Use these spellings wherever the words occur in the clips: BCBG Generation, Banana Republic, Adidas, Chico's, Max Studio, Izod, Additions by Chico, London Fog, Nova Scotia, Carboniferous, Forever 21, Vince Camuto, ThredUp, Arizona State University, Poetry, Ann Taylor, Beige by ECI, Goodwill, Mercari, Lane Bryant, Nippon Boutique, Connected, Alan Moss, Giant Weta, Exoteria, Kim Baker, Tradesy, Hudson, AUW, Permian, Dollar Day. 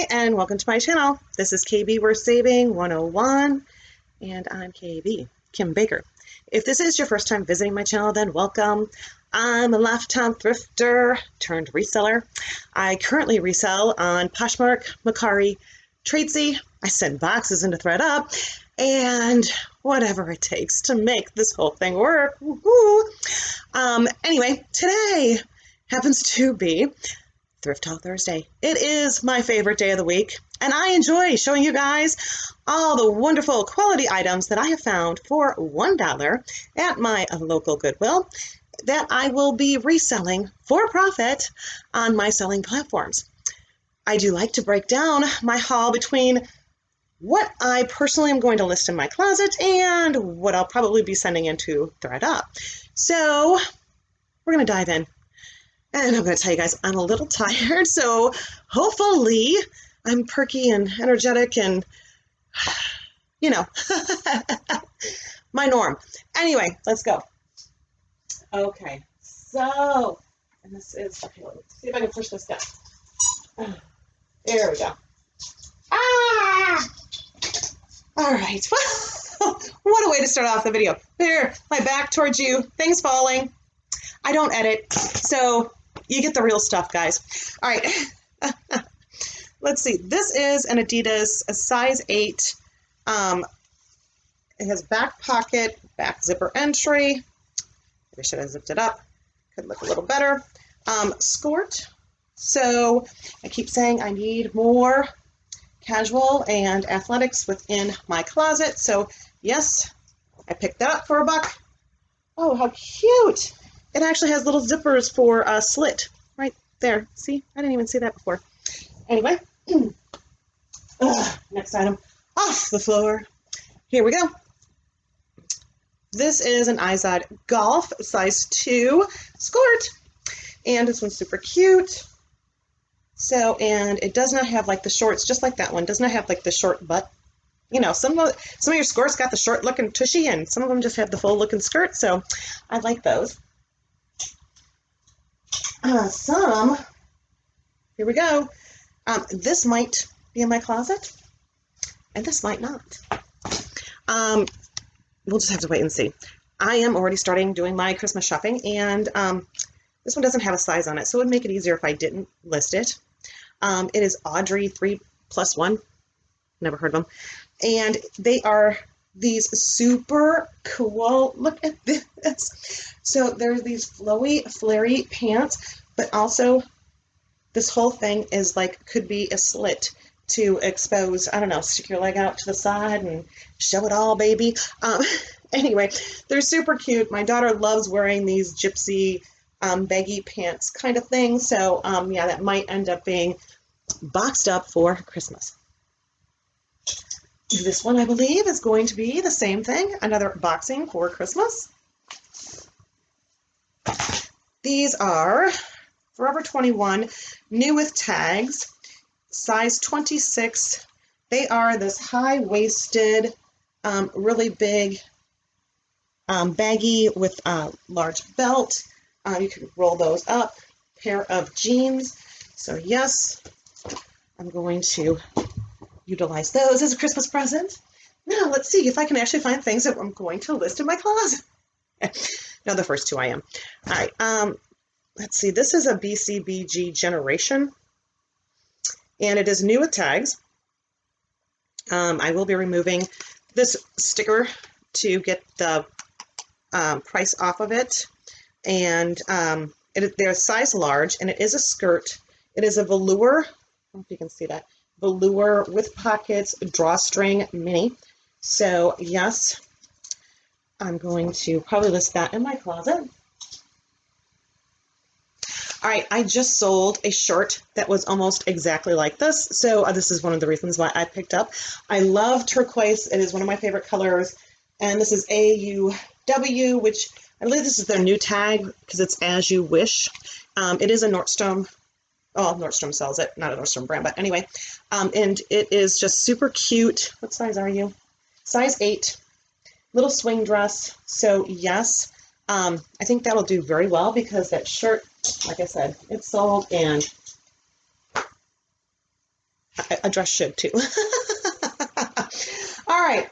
Hi, and welcome to my channel. This is KB Worth Saving 101, and I'm KB, Kim Baker. If this is your first time visiting my channel, then welcome. I'm a lifetime thrifter turned reseller. I currently resell on Poshmark, Mercari, Tradesy. I send boxes into ThredUp, and whatever it takes to make this whole thing work. Anyway, today happens to be Thrift Haul Thursday. It is my favorite day of the week, and I enjoy showing you guys all the wonderful quality items that I have found for $1 at my local Goodwill that I will be reselling for profit on my selling platforms. I do like to break down my haul between what I personally am going to list in my closet and what I'll probably be sending into ThredUp. So we're going to dive in. And I'm going to tell you guys, I'm a little tired, so hopefully I'm perky and energetic and, you know, my norm. Anyway, let's go. Okay, so, and this is, okay, let's see if I can push this down. There we go. Ah! All right, well, what a way to start off the video. There, my back towards you, things falling. I don't edit, so you get the real stuff, guys. All right. Let's see. This is an Adidas, a size 8. It has back pocket, back zipper entry. Maybe I should have zipped it up. Could look a little better. Skort. So I keep saying I need more casual and athletics within my closet. So, yes, I picked that up for $1. Oh, how cute. It actually has little zippers for a slit right there. See, I didn't even see that before. Anyway, next item off the floor. Here we go. This is an Izod Golf size 2 skort, and this one's super cute. So, and it does not have like the shorts, just like that one. Does not have like the short butt. You know, some of your skirts got the short looking tushy, and some of them just have the full looking skirt. So, I like those. Here we go. This might be in my closet, and this might not. We'll just have to wait and see. I am already starting doing my Christmas shopping, and this one doesn't have a size on it, so it would make it easier if I didn't list it. It is Audrey 3+1. Never heard of them. And they are these super cool, look at this. So there's these flowy, flary pants, but also this whole thing is like, could be a slit to expose, I don't know, stick your leg out to the side and show it all, baby. Anyway, they're super cute. My daughter loves wearing these gypsy baggy pants kind of thing. So yeah, that might end up being boxed up for Christmas. This one, I believe, is going to be the same thing, another boxing for Christmas. These are Forever 21, new with tags, size 26. They are this high-waisted, really big, baggy with a large belt. You can roll those up. Pair of jeans. So, yes, I'm going to utilize those as a Christmas present. Now let's see if I can actually find things that I'm going to list in my closet. No, the first two I am. All right, let's see. This is a BCBG Generation, and it is new with tags. I will be removing this sticker to get the price off of it, and they're size large, and it is a skirt. It is a velour. I don't know if you can see that. Velour with pockets, drawstring mini. So yes, I'm going to probably list that in my closet. All right, I just sold a shirt that was almost exactly like this. So this is one of the reasons why I picked up. I love turquoise. It is one of my favorite colors. And this is AUW, which I believe this is their new tag because it's As You Wish. It is a Nordstrom. Oh, Nordstrom sells it, not a Nordstrom brand, but anyway. And it is just super cute. What size are you? Size 8, little swing dress. So yes, I think that'll do very well because that shirt, like I said, it's sold, and a dress should too. All right.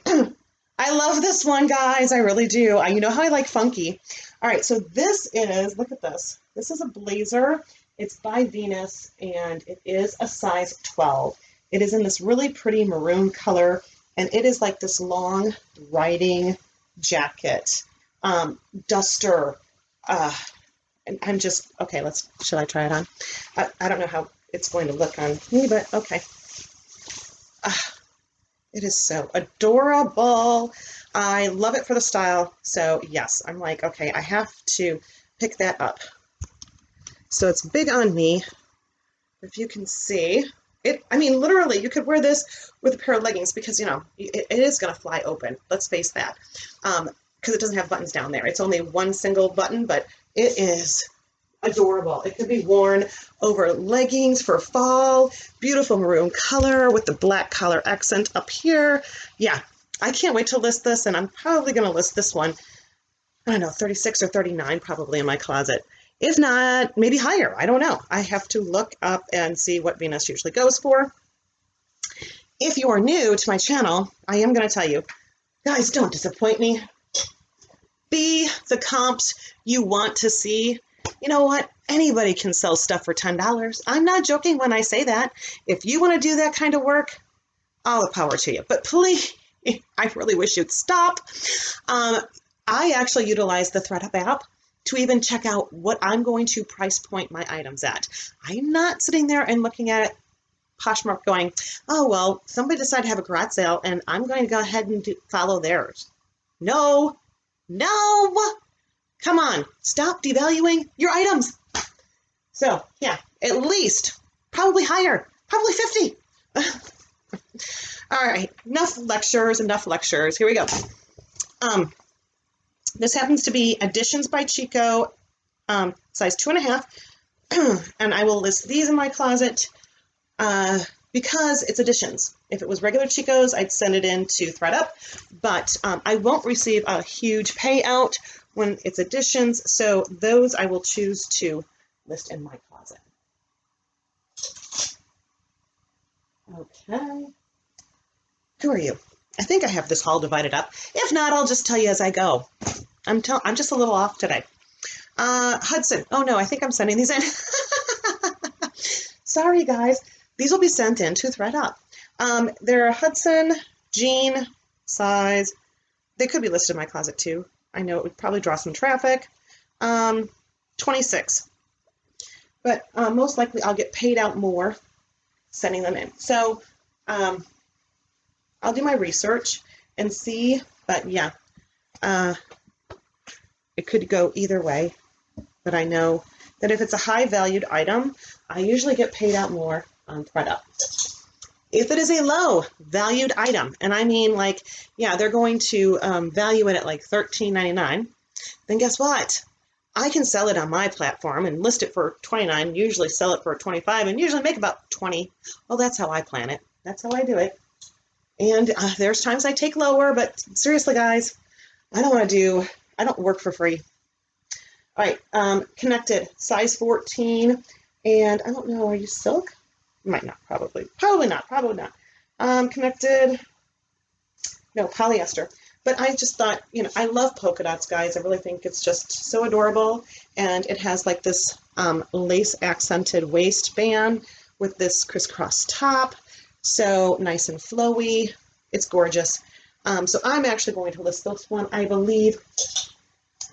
I love this one, guys. I really do. You know how I like funky. All right. So this is, look at this. This is a blazer. It's by Venus and it is a size 12. It is in this really pretty maroon color and it is like this long riding jacket, duster. And I'm just, okay, let's, should I try it on? I don't know how it's going to look on me, but okay. It is so adorable. I love it for the style. So yes, I'm like, okay, I have to pick that up. So it's big on me. If you can see it, I mean, literally you could wear this with a pair of leggings because, you know, it is going to fly open. Let's face that. Because it doesn't have buttons down there. It's only one single button, but it is adorable. It could be worn over leggings for fall, beautiful maroon color with the black collar accent up here. Yeah, I can't wait to list this, and I'm probably going to list this one, I don't know, 36 or 39 probably in my closet. If not, maybe higher. I don't know. I have to look up and see what Venus usually goes for. If you are new to my channel, I am going to tell you, guys, don't disappoint me. Be the comps you want to see. You know what? Anybody can sell stuff for $10. I'm not joking when I say that. If you want to do that kind of work, all the power to you. But please, I really wish you'd stop. I actually utilize the ThredUp app to even check out what I'm going to price point my items at. I'm not sitting there and looking at it, Poshmark going, oh, well, somebody decided to have a garage sale and I'm going to go ahead and follow theirs. No. No, come on, stop devaluing your items. So yeah, at least probably higher, probably 50. All right, enough lectures. Here we go. This happens to be Additions by Chico, size 2.5. And I will list these in my closet because it's Additions. If it was regular Chico's, I'd send it in to ThredUp, but I won't receive a huge payout when it's Additions, so those I will choose to list in my closet. Okay. Who are you? I think I have this haul divided up. If not, I'll just tell you as I go. I'm just a little off today. Hudson. Oh no, I think I'm sending these in. Sorry, guys. These will be sent in to ThredUp. They're a Hudson jean size. They could be listed in my closet too. I know it would probably draw some traffic. 26, but most likely I'll get paid out more sending them in. So I'll do my research and see, but yeah, it could go either way, but I know that if it's a high valued item, I usually get paid out more on ThredUp. If it is a low valued item, and I mean like, yeah, they're going to value it at like $13.99, then guess what? I can sell it on my platform and list it for $29, usually sell it for $25, and usually make about $20. Well, that's how I plan it. That's how I do it. And there's times I take lower, but seriously, guys, I don't work for free. All right, Connected, size 14, and I don't know, are you silk? Might not, probably not. Connected, no, polyester. But I just thought, you know, I love polka dots, guys. I really think it's just so adorable. And it has like this lace accented waistband with this crisscross top. So nice and flowy. It's gorgeous. So I'm actually going to list this one, I believe,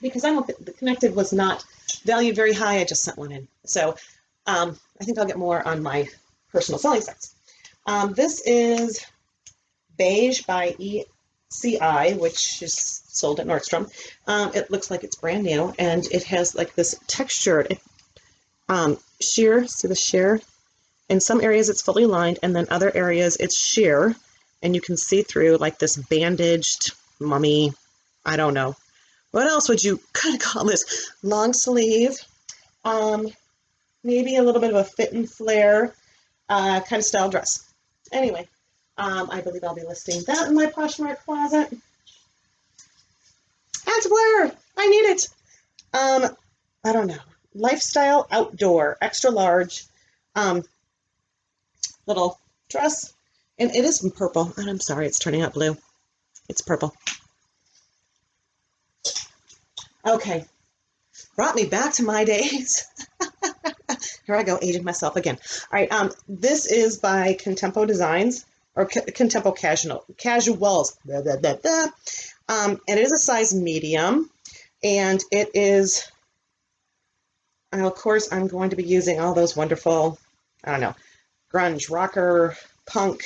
because I don't think the Connected was not valued very high. I just sent one in. So I think I'll get more on my personal selling sites. This is Beige by ECI, which is sold at Nordstrom. It looks like it's brand new, and it has like this textured sheer, see the sheer? In some areas it's fully lined, and then other areas it's sheer, and you can see through like this bandaged mummy, I don't know. What else would you kind of call this? Long sleeve, maybe a little bit of a fit and flare. Kind of style dress. Anyway, I believe I'll be listing that in my Poshmark closet. That's where I need it. I don't know. Lifestyle outdoor, extra large, little dress, and it is in purple, and I'm sorry it's turning out blue. It's purple. Okay, brought me back to my days. Here I go, aging myself again. All right, this is by Contempo Designs, or Contempo Casuals, blah, blah, blah, blah. And it is a size medium, and it is, and of course, I'm going to be using all those wonderful, I don't know, grunge, rocker, punk,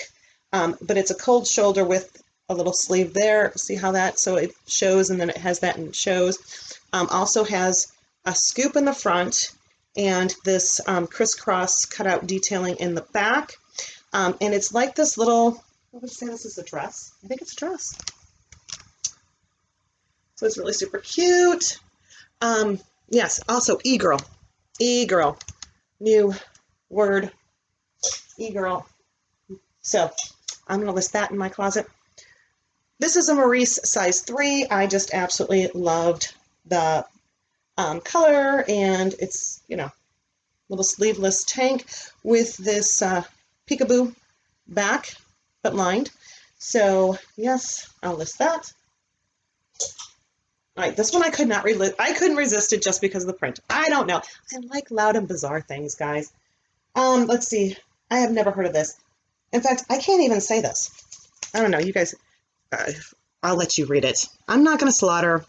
but it's a cold shoulder with a little sleeve there. See how that, so it shows, and then it has that and it shows. Also has a scoop in the front, and this crisscross cutout detailing in the back. And it's like this little, I would say this is a dress. I think it's a dress. So it's really super cute. Yes, also e-girl. E-girl. New word. E-girl. So I'm going to list that in my closet. This is a Maurice size 3. I just absolutely loved the color, and it's, you know, little sleeveless tank with this peekaboo back, but lined. So yes, I'll list that. All right, this one I could not resist. I couldn't resist it just because of the print. I don't know. I like loud and bizarre things, guys. Let's see. I have never heard of this. In fact, I can't even say this. I don't know. You guys, I'll let you read it. I'm not going to slaughter.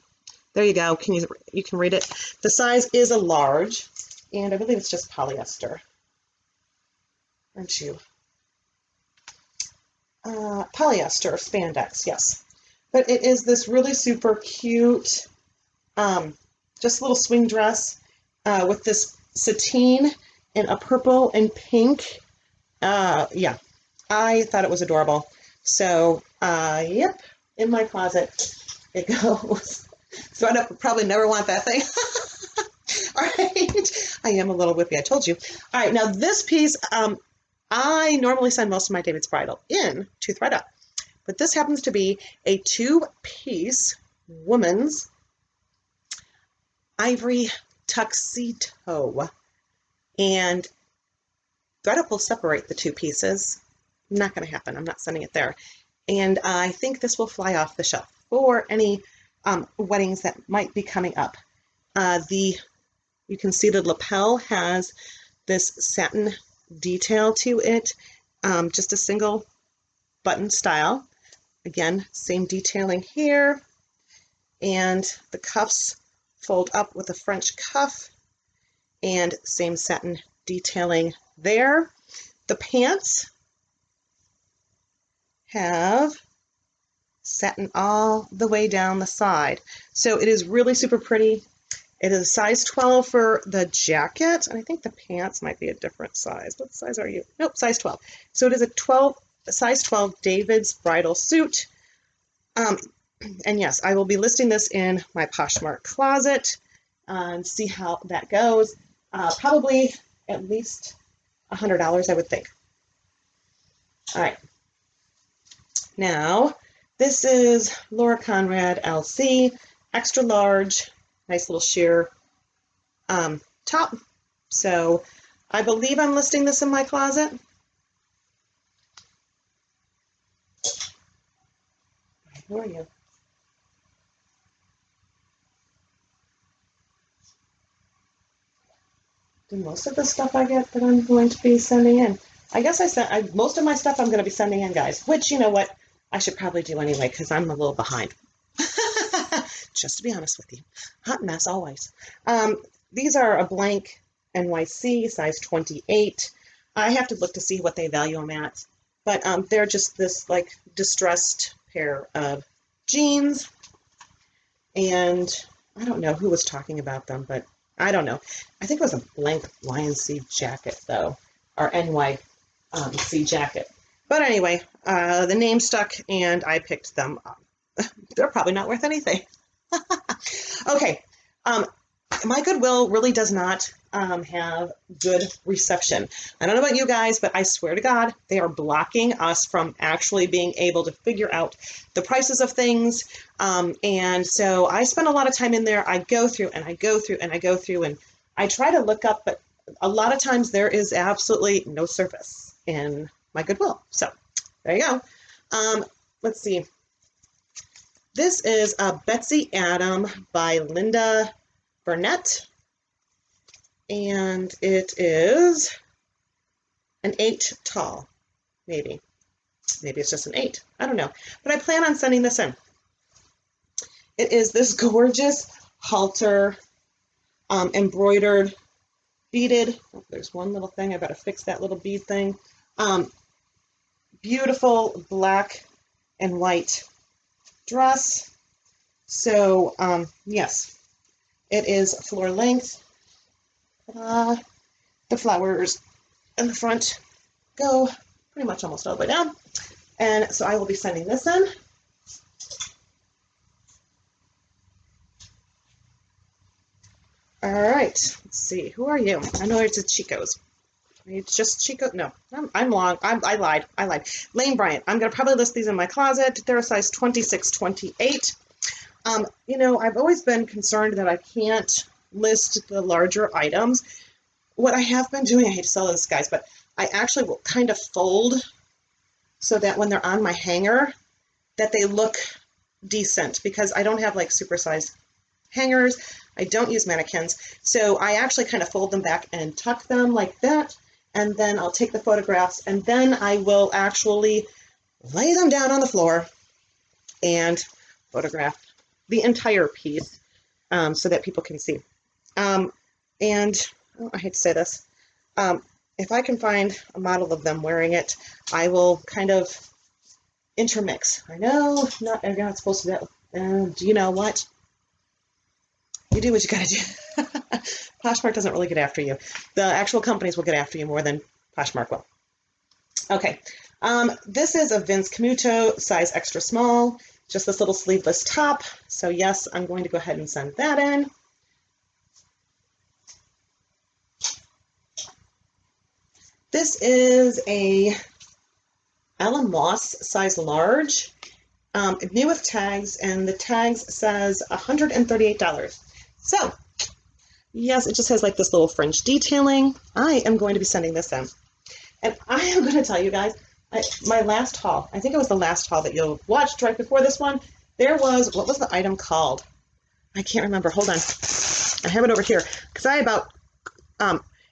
There you go. Can you can read it. The size is a large, and I believe it's just polyester. Aren't you? Polyester, spandex, yes. But it is this really super cute, just little swing dress with this sateen and a purple and pink. Yeah, I thought it was adorable. So, yep, in my closet it goes. So I probably never want that thing. All right, I am a little whippy, I told you. All right, now this piece, I normally send most of my David's Bridal in to ThredUp. But this happens to be a two-piece woman's ivory tuxedo. And ThredUp will separate the two pieces. Not going to happen. I'm not sending it there. And I think this will fly off the shelf for any weddings that might be coming up. You can see the lapel has this satin detail to it. Just a single button style. Again, same detailing here, and the cuffs fold up with a French cuff, and same satin detailing there. The pants have satin all the way down the side. So it is really super pretty. It is a size 12 for the jacket, and I think the pants might be a different size. What size are you? Nope, size 12. So it is a size 12 David's Bridal suit. And yes, I will be listing this in my Poshmark closet and see how that goes. Probably at least $100, I would think. All right. Now, this is Laura Conrad LC, extra large, nice little sheer top. So I believe I'm listing this in my closet. Who are you? Do most of the stuff I get that I'm going to be sending in? I guess I sent most of my stuff I'm going to be sending in, guys, which, you know what, I should probably do anyway because I'm a little behind. Just to be honest with you. Hot mess always. These are a Blank NYC, size 28. I have to look to see what they value them at, but they're just this like distressed pair of jeans, and I don't know who was talking about them, but I don't know. I think it was a Blank YNC jacket though, or NYC jacket. But anyway, the name stuck and I picked them up. They're probably not worth anything. Okay, my Goodwill really does not have good reception. I don't know about you guys, but I swear to God, they are blocking us from actually being able to figure out the prices of things. And so I spend a lot of time in there. I go through and I go through and I go through and I try to look up, but a lot of times there is absolutely no service in my Goodwill. So there you go. Let's see. This is a Betsy Adam by Linda Burnett. And it is an 8 tall, maybe. Maybe it's just an 8. I don't know. But I plan on sending this in. It is this gorgeous halter, embroidered, beaded. Oh, there's one little thing. I've got to fix that little bead thing. Beautiful black and white dress. So, yes, it is floor length. The flowers in the front go pretty much almost all the way down. And so I will be sending this in. All right, let's see. Who are you? I know it's a Chico's. It's just Chico. No, I'm long. I lied. Lane Bryant. I'm going to probably list these in my closet. They're a size 26, 28. You know, I've always been concerned that I can't list the larger items. What I have been doing, I hate to sell this, guys, but I actually will kind of fold so that when they're on my hanger, that they look decent, because I don't have like supersized hangers. I don't use mannequins. So I actually kind of fold them back and tuck them like that. And then I'll take the photographs and then I will actually lay them down on the floor and photograph the entire piece so that people can see. And oh, I hate to say this, if I can find a model of them wearing it, I will kind of intermix. I know you're not supposed to do that. Do you know what? You do what you gotta do. Poshmark doesn't really get after you. The actual companies will get after you more than Poshmark will. Okay, this is a Vince Camuto, size extra small, just this little sleeveless top. So yes, I'm going to go ahead and send that in. This is a Alan Moss, size large, new with tags, and the tags says $138. So, yes, it just has like this little fringe detailing. I am going to be sending this in. And I am going to tell you guys, my last haul, I think it was the last haul that you watched right before this one, there was, what was the item called? I can't remember. Hold on. I have it over here. Because I about,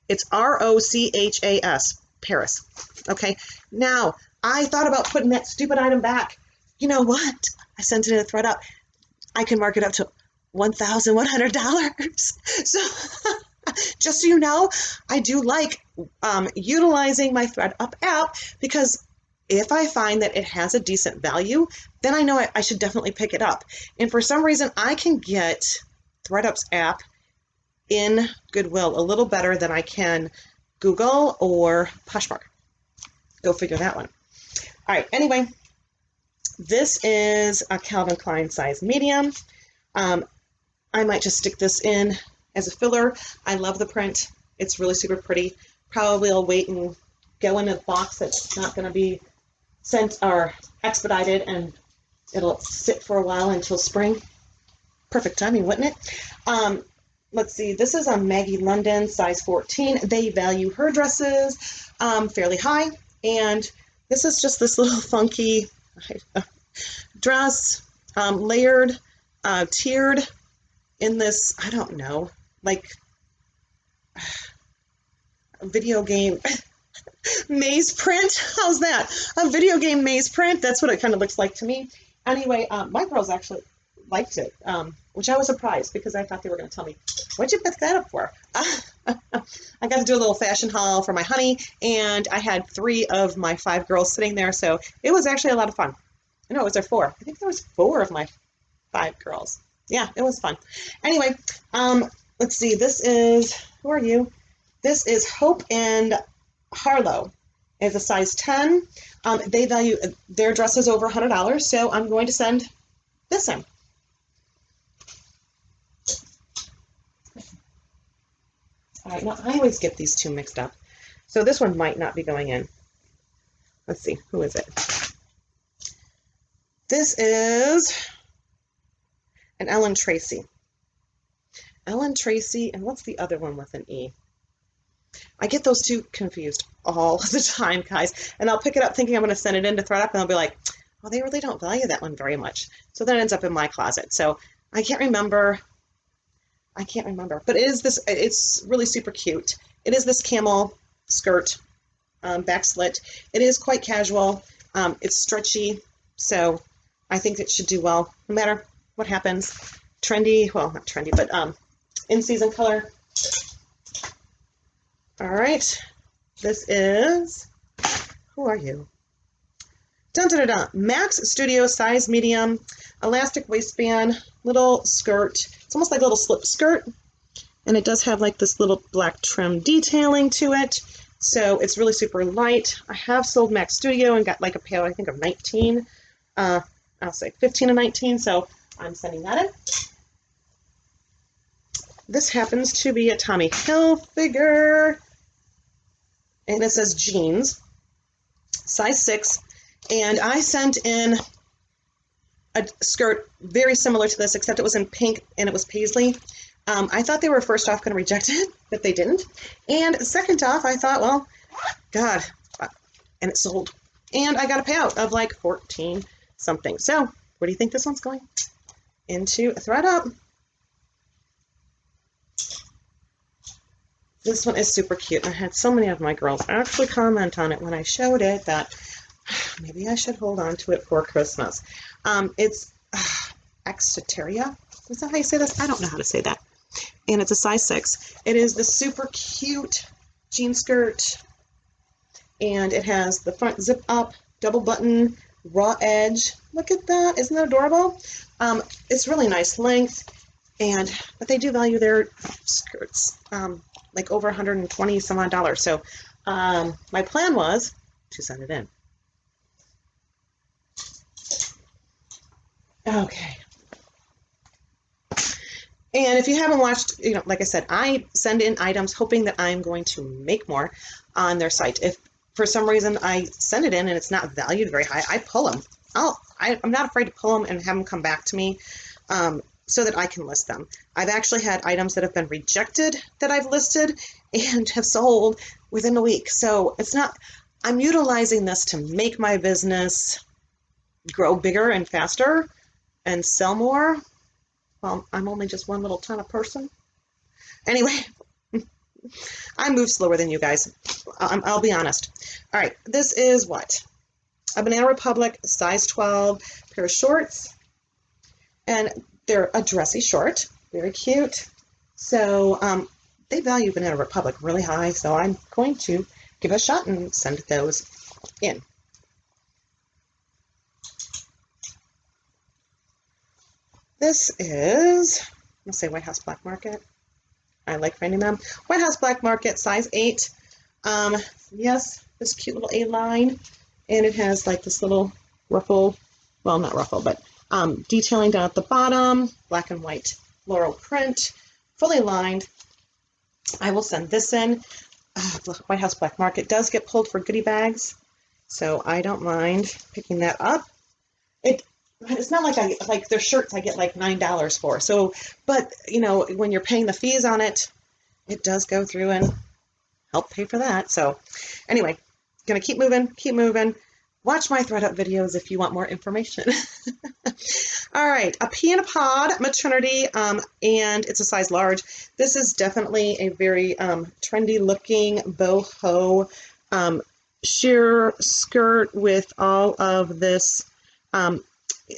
it's R-O-C-H-A-S, Paris. Okay. Now, I thought about putting that stupid item back. You know what? I sent it in a ThredUp. I can mark it up to $1,100. So just so you know, I do like utilizing my ThredUp app, because if I find that it has a decent value, then I know I should definitely pick it up. And for some reason, I can get ThredUp's app in Goodwill a little better than I can Google or Poshmark. Go figure that one. All right, anyway, this is a Calvin Klein size medium. I might just stick this in as a filler. I love the print. It's really super pretty. Probably I'll wait and go in a box that's not going to be sent or expedited, and it'll sit for a while until spring. Perfect timing, wouldn't it? Let's see. This is a Maggie London, size 14. They value her dresses fairly high. And this is just this little funky dress, layered, tiered in this, I don't know, like video game maze print. How's that? A video game maze print. That's what it kind of looks like to me. Anyway, my girls actually liked it, which I was surprised, because I thought they were going to tell me, what'd you pick that up for? I got to do a little fashion haul for my honey, and I had 3 of my 5 girls sitting there, so it was actually a lot of fun. No, it was their 4. I think there was 4 of my 5 girls. Yeah, it was fun. Anyway, let's see. This is, who are you? This is Hope and Harlow. It's a size 10. They value their dresses over $100, so I'm going to send this in. All right, now I always get these two mixed up. So this one might not be going in. Let's see, who is it? This is an Ellen Tracy. Ellen Tracy, and what's the other one with an E? I get those two confused all the time, guys. And I'll pick it up thinking I'm going to send it in to ThredUp, and I'll be like, well, they really don't value that one very much. So that ends up in my closet. So I can't remember. I can't remember. But it is this, it's really super cute. It is this camel skirt, back slit. It is quite casual. It's stretchy. So I think it should do well, no matter what happens. Trendy, well, not trendy, but in-season color. All right, this is, who are you? Dun-dun-dun-dun. Max Studio, size medium, elastic waistband, little skirt. It's almost like a little slip skirt, and it does have like this little black trim detailing to it. So it's really super light. I have sold Max Studio and got like a pair, I think, of 19. I'll say 15 and 19, so I'm sending that in. This happens to be a Tommy Hilfiger. And it says jeans, size 6. And I sent in a skirt very similar to this, except it was in pink and it was paisley. I thought they were first off going to reject it, but they didn't. And second off, I thought, well, God, and it sold. And I got a payout of like 14 something. So where do you think this one's going? Into ThredUp. This one is super cute. I had so many of my girls actually comment on it when I showed it that maybe I should hold on to it for Christmas. It's Exoteria. Is that how you say this? I don't know how to say that. And it's a size 6. It is the super cute jean skirt. And it has the front zip up, double button, raw edge. Look at that. Isn't that adorable? It's really nice length. And, but they do value their skirts. Like over $120 some odd. So my plan was to send it in. Okay. And if you haven't watched, you know, like I said, I send in items hoping that I'm going to make more on their site. If for some reason I send it in and it's not valued very high, I pull them. I'm not afraid to pull them and have them come back to me. So that I can list them. I've actually had items that have been rejected that I've listed and have sold within a week. So it's not, I'm utilizing this to make my business grow bigger and faster and sell more. Well, I'm only just one little ton of person. Anyway, I move slower than you guys. I'll be honest. All right, this is what? A Banana Republic, size 12, pair of shorts. And they're a dressy short, very cute. So they value Banana Republic really high, so I'm going to give it a shot and send those in. This is, I'll say White House Black Market. I like finding them. White House Black Market, size 8. Yes, this cute little A-line, and it has like this little ruffle, well, not ruffle, but detailing down at the bottom, black and white floral print, fully lined. I will send this in. White House Black Market does get pulled for goodie bags, so I don't mind picking that up. It's not like I like their shirts. I get like $9 for. So, but you know, when you're paying the fees on it, it does go through and help pay for that. So, anyway, gonna keep moving, keep moving. Watch my ThredUp videos if you want more information. All right, a pea in a pod, maternity, and it's a size large. This is definitely a very trendy looking boho sheer skirt with all of this.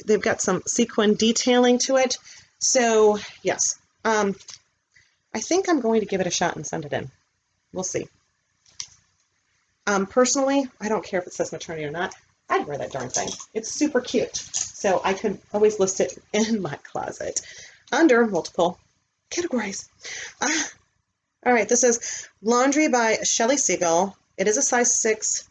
They've got some sequin detailing to it. So yes, I think I'm going to give it a shot and send it in. We'll see. Personally, I don't care if it says maternity or not. I'd wear that darn thing. It's super cute. So I could always list it in my closet under multiple categories. All right, this is Laundry by Shelly Siegel. It is a size 6,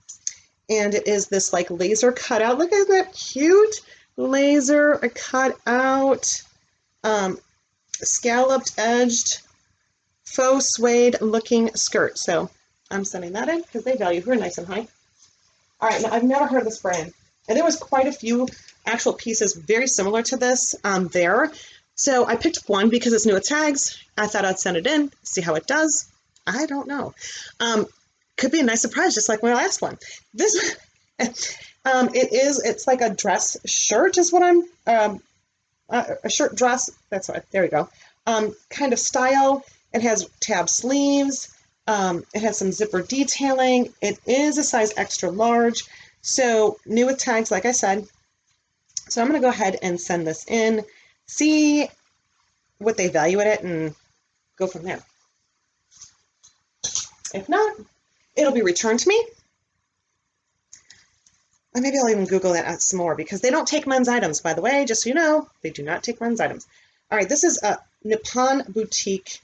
and it is this like laser cutout. Look at that cute laser cutout, scalloped edged, faux suede looking skirt. So I'm sending that in because they value her nice and high. All right, now I've never heard of this brand. And there was quite a few actual pieces very similar to this there. So I picked one because it's new with tags. I thought I'd send it in, see how it does. I don't know. Could be a nice surprise, just like my last one. This, it's like a dress shirt is what I'm, a shirt dress, that's what, there we go, kind of style. It has tab sleeves. It has some zipper detailing. It is a size extra large. So new with tags, like I said. So I'm going to go ahead and send this in, see what they value at it, and go from there. If not, it'll be returned to me. And maybe I'll even Google that out some more, because they don't take men's items, by the way, just so you know, they do not take men's items. All right, this is a Nippon Boutique.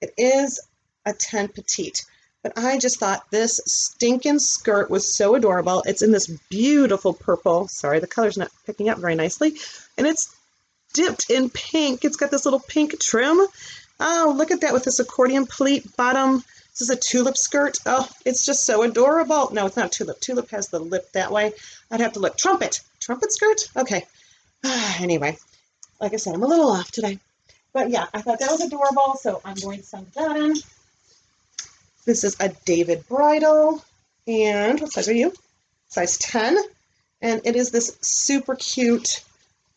It is a 10 petite, but I just thought this stinking skirt was so adorable. It's in this beautiful purple. Sorry, the color's not picking up very nicely. And it's dipped in pink. It's got this little pink trim. Oh, look at that with this accordion pleat bottom. This is a tulip skirt. Oh, it's just so adorable. No, it's not tulip. Tulip has the lip that way. I'd have to look. Trumpet. Trumpet skirt? Okay. Anyway, like I said, I'm a little off today. But yeah, I thought that was adorable, so I'm going to send that in. This is a David's Bridal, and what size are you? Size 10, and it is this super cute,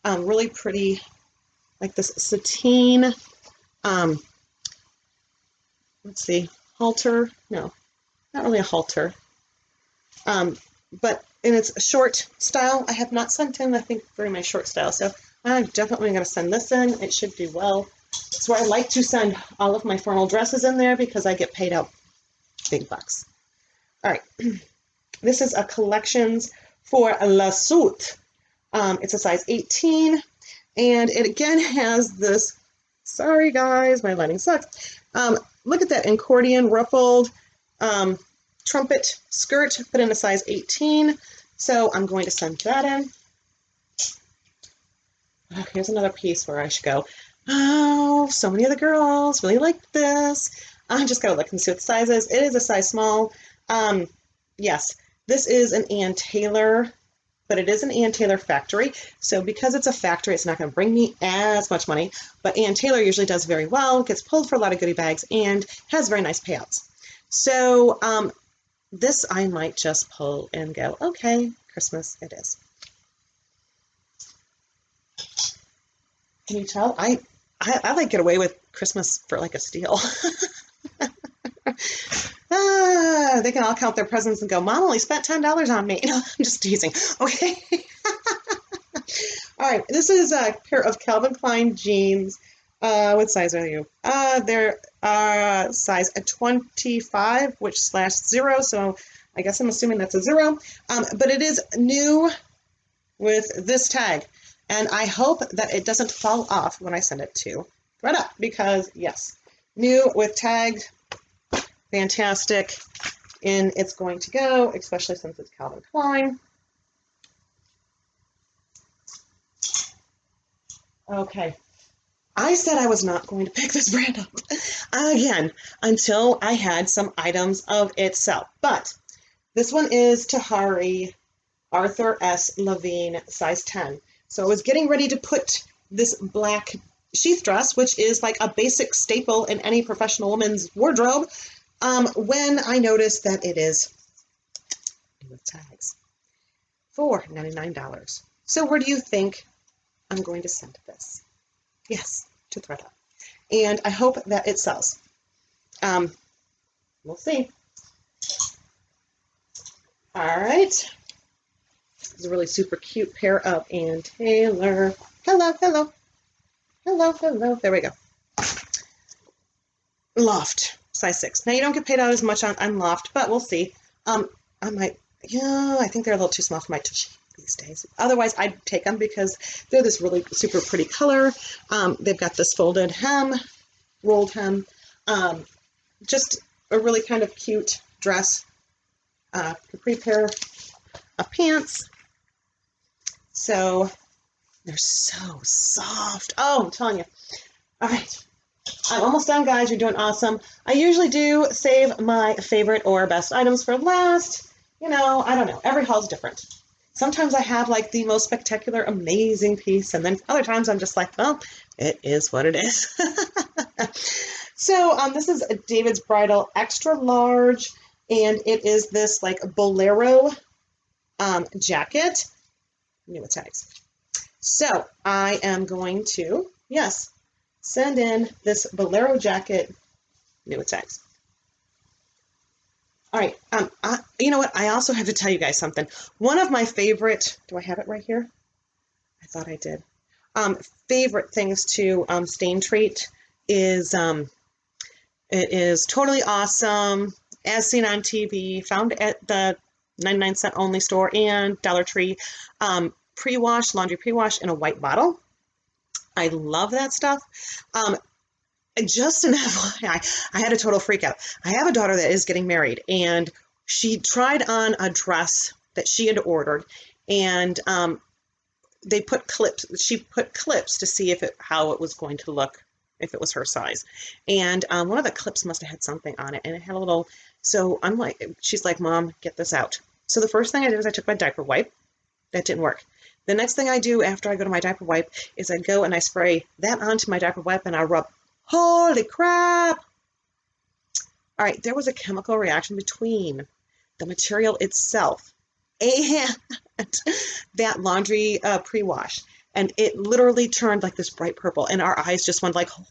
really pretty, like this sateen, let's see, halter, no, not really a halter, but in its short style. I have not sent in, I think, very my short style, so I'm definitely going to send this in. It should do well. It's where I like to send all of my formal dresses in there, because I get paid out big bucks. All right, this is a collections for La Soute. It's a size 18, and it again has this, sorry guys, my lighting sucks. Look at that accordion ruffled trumpet skirt, but in a size 18. So I'm going to send that in. Oh, here's another piece where I should go, oh, so many other girls really like this. I just gotta look and see what the size is. It is a size small. Yes, this is an Ann Taylor, but it is an Ann Taylor factory. So because it's a factory, it's not gonna bring me as much money, but Ann Taylor usually does very well, gets pulled for a lot of goodie bags, and has very nice payouts. So this I might just pull and go, okay, Christmas it is. Can you tell? I like get away with Christmas for like a steal. They can all count their presents and go, Mom only spent $10 on me. No, I'm just teasing. Okay. All right. This is a pair of Calvin Klein jeans. What size are you? They're size 25, which /0. So I guess I'm assuming that's a 0. But it is new with this tag. And I hope that it doesn't fall off when I send it to ThredUp, because yes, new with tag, fantastic. And it's going to go, especially since it's Calvin Klein. Okay. I said I was not going to pick this brand up again until I had some items of itself, but this one is Tahari Arthur S. Levine, size 10. So I was getting ready to put this black sheath dress, which is like a basic staple in any professional woman's wardrobe, when I noticed that it is with tags for $99. So where do you think I'm going to send this? Yes, to ThredUp. And I hope that it sells. We'll see. All right. This is a really super cute pair of Ann Taylor. Hello, hello. Hello, hello. There we go. Loft, size 6. Now, you don't get paid out as much on Loft, but we'll see. I might, yeah, I think they're a little too small for my tushy these days. Otherwise, I'd take them because they're this really super pretty color. They've got this folded hem, rolled hem. Just a really kind of cute dress. Capri pair of pants. So they're so soft. Oh, I'm telling you. All right. I'm almost done, guys. You're doing awesome. I usually do save my favorite or best items for last. You know, I don't know. Every haul is different. Sometimes I have like the most spectacular, amazing piece. And then other times I'm just like, well, it is what it is. So this is a David's Bridal extra large, and it is this like bolero jacket. New tags. So I am going to, yes, send in this bolero jacket, new tags. All right, you know what? I also have to tell you guys something. One of my favorite, do I have it right here? I thought I did. Favorite things to stain treat is, it is Totally Awesome, As Seen on TV, found at the 99-cent only store and Dollar Tree, pre-wash, laundry pre-wash in a white bottle. I love that stuff. Just an FYI, I had a total freak out. I have a daughter that is getting married, and she tried on a dress that she had ordered, and they put clips, she put clips to see if it, how it was going to look, if it was her size. And one of the clips must have had something on it, and it had a little, so I'm like, she's like, Mom, get this out. So the first thing I did was I took my diaper wipe. That didn't work. The next thing I do after I go to my diaper wipe is I go and I spray that onto my diaper wipe and I rub. Holy crap! All right, there was a chemical reaction between the material itself and that laundry pre-wash, and it literally turned like this bright purple, and our eyes just went like, holy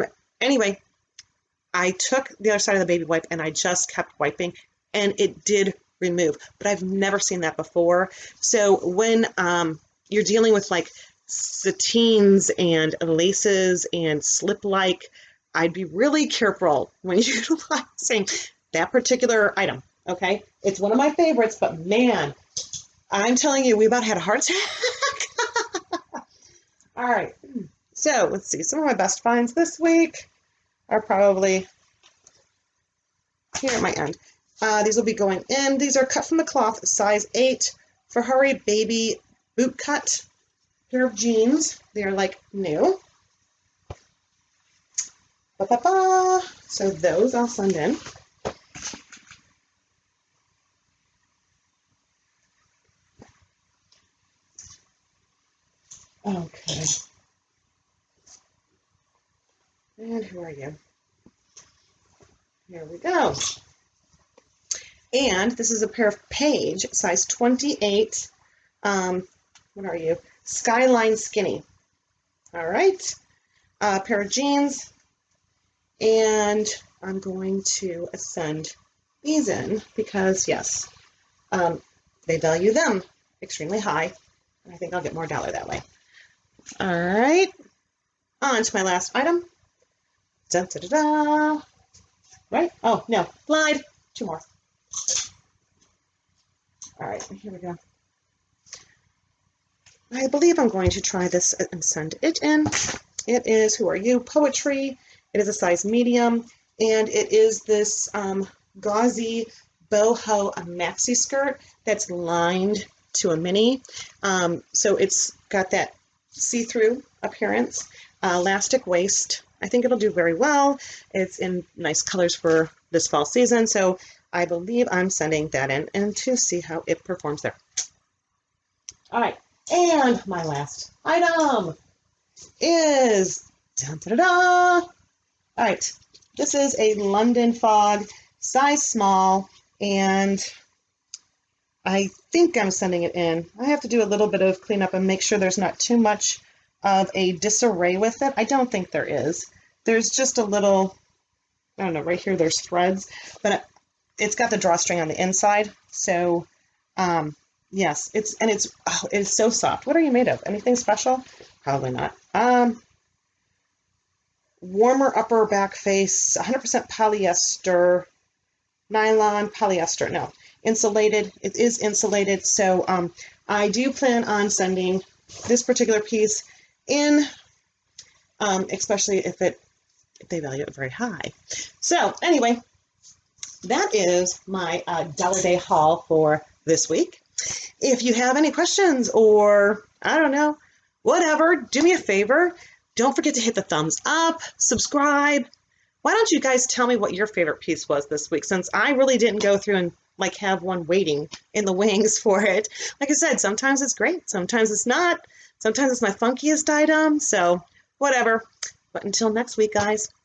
crap. Anyway, I took the other side of the baby wipe and I just kept wiping, and it did remove, but I've never seen that before. So when you're dealing with like satines and laces and slip-like, I'd be really careful when utilizing that particular item, okay? It's one of my favorites, but man, I'm telling you, we about had a heart attack. All right, so let's see. Some of my best finds this week are probably here at my end. These will be going in. These are cut from the cloth, size 8, Ferrari Baby boot cut. Pair of jeans, they're like new. Ba -ba -ba. So those I'll send in. Okay. And who are you? Here we go. And this is a pair of Page, size 28. What are you? Skyline skinny. All right, a pair of jeans, and I'm going to send these in because yes, they value them extremely high, and I think I'll get more dollar that way. All right, on to my last item. Dun, da, da, da. Right? Oh no, lied. Two more. All right, here we go. I believe I'm going to try this and send it in. It is, who are you? Poetry. It is a size medium, and it is this gauzy boho maxi skirt that's lined to a mini. So it's got that see-through appearance, elastic waist. I think it'll do very well. It's in nice colors for this fall season, so I believe I'm sending that in and to see how it performs there. All right. And my last item is, dun, da, da, da. All right, this is a London Fog, size small, and I think I'm sending it in. I have to do a little bit of cleanup and make sure there's not too much of a disarray with it. I don't think there is. There's just a little, I don't know, right here there's threads, but it's got the drawstring on the inside, so yes, it's so soft. What are you made of? Anything special? Probably not. Warmer upper back face, 100% polyester, nylon polyester. No, insulated. It is insulated. So I do plan on sending this particular piece in, especially if they value it very high. So anyway, that is my Dollar Day haul for this week. If you have any questions or, I don't know, whatever, do me a favor. Don't forget to hit the thumbs up, subscribe. Why don't you guys tell me what your favorite piece was this week, since I really didn't go through and like have one waiting in the wings for it. Like I said, sometimes it's great, sometimes it's not. Sometimes it's my funkiest item, so whatever. But until next week, guys.